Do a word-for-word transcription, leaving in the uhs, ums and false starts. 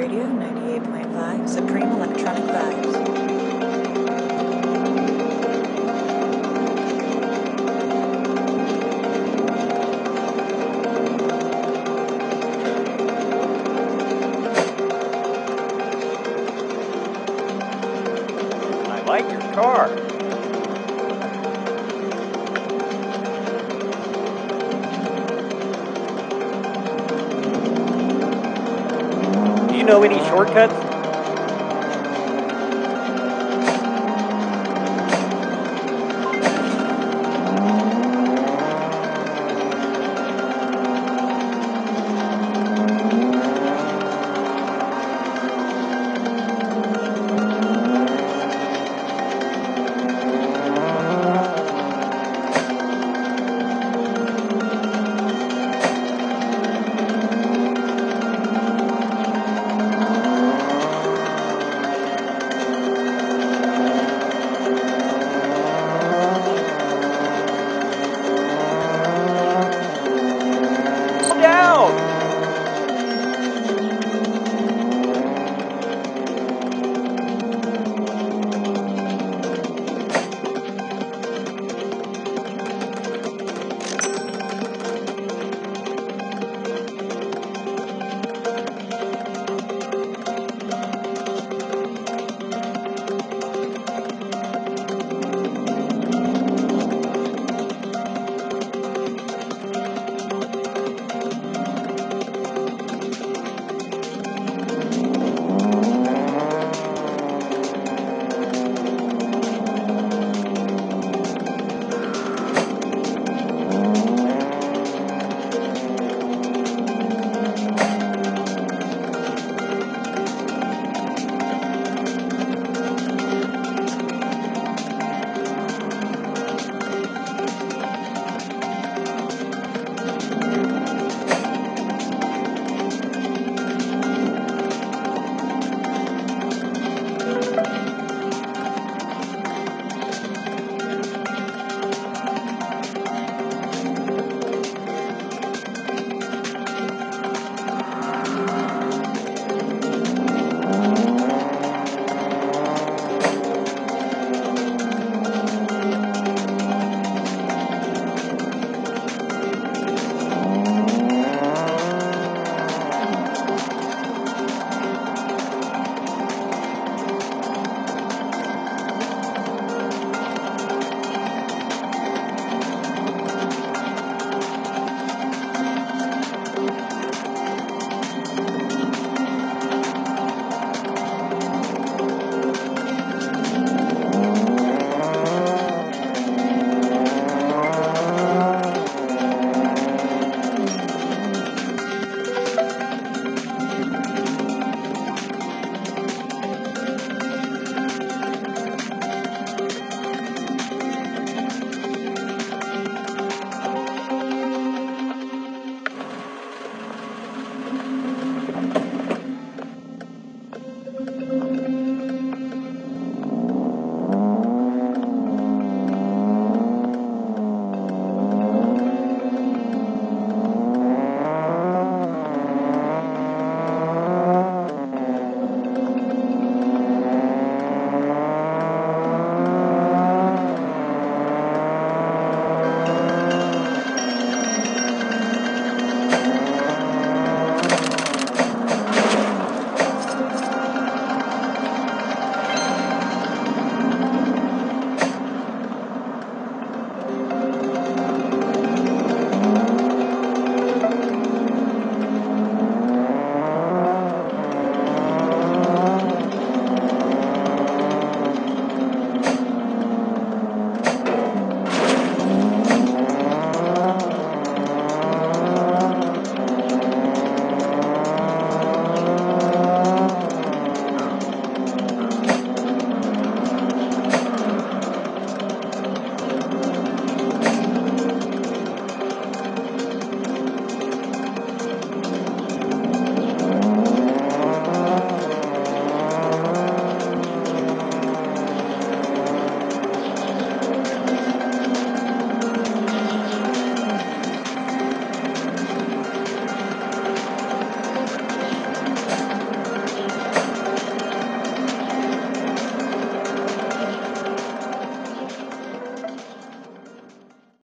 Radio ninety-eight point five, Supreme Electronic Vibes. Shortcuts?